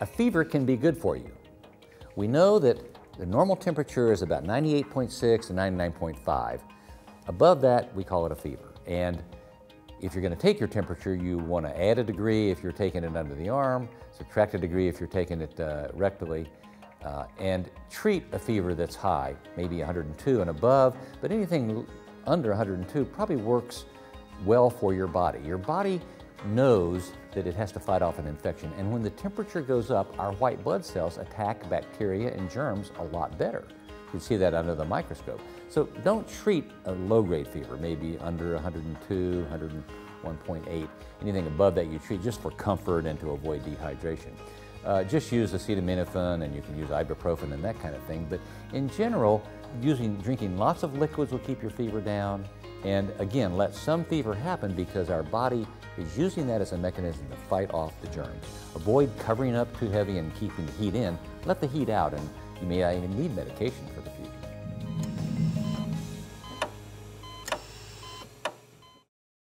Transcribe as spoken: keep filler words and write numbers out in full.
a fever can be good for you. We know that the normal temperature is about ninety-eight point six to ninety-nine point five. Above that, we call it a fever. And if you're going to take your temperature, you want to add a degree if you're taking it under the arm, subtract a degree if you're taking it uh, rectally, uh, and treat a fever that's high, maybe one hundred and two and above, but anything under one hundred and two probably works well for your body. Your body knows that it has to fight off an infection, and when the temperature goes up, our white blood cells attack bacteria and germs a lot better. You can see that under the microscope. So don't treat a low-grade fever, maybe under one hundred and two, one hundred and one point eight, anything above that you treat just for comfort and to avoid dehydration. Uh, just use acetaminophen, and you can use ibuprofen and that kind of thing, but in general, using, drinking lots of liquids will keep your fever down, and again, let some fever happen because our body is using that as a mechanism to fight off the germs. Avoid covering up too heavy and keeping the heat in. Let the heat out, and you may even need medication for the fever.